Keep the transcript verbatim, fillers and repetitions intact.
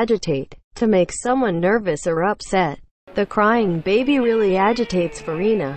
agitate, to make someone nervous or upset. The crying baby really agitates Farina.